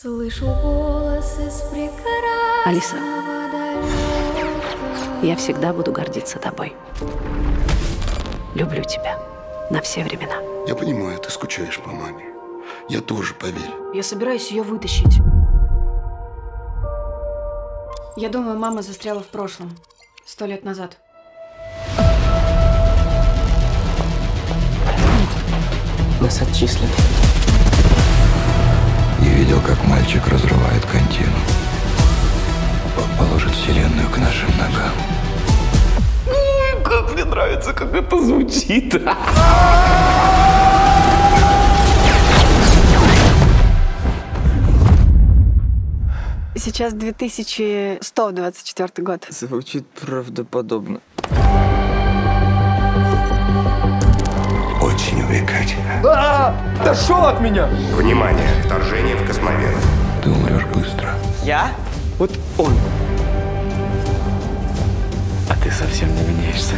Слышу голос из прекрасного, Алиса, я всегда буду гордиться тобой. Люблю тебя. На все времена. Я понимаю, ты скучаешь по маме. Я тоже, поверь. Я собираюсь ее вытащить. Я думаю, мама застряла в прошлом. 100 лет назад. Нас отчислят. Я видел, как мальчик разрывает контину. Он положит вселенную к нашим ногам. Как мне нравится, как это звучит. Сейчас 2124 год. Звучит правдоподобно. Очень увлекательно. Да шел от меня! Внимание! Вторжение в космовер. Ты умрешь быстро. Я? Вот он. А ты совсем не меняешься.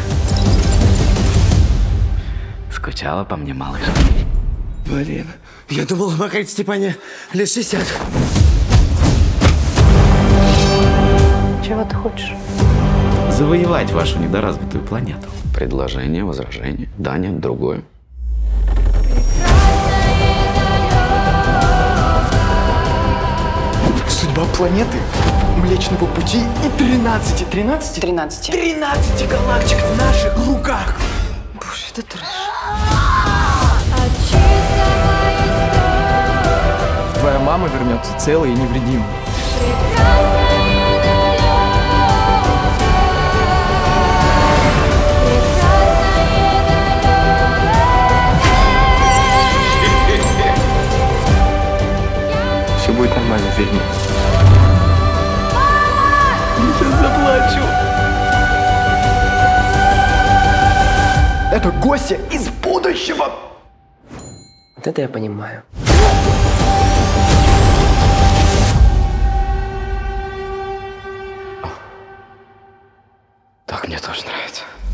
Скучала по мне, малыш. Блин, я думал, Макарь Степане лет 60. Чего ты хочешь? Завоевать вашу недоразвитую планету. Предложение, возражение. Да, нет, другое. Судьба планеты, Млечного Пути и 13 галактик в наших лугах. Боже, это трэш. Твоя мама вернется целой и невредимой. Все будет нормально, верь мне. Я сейчас заплачу. Это Гося из будущего. Вот это я понимаю. Так мне тоже нравится.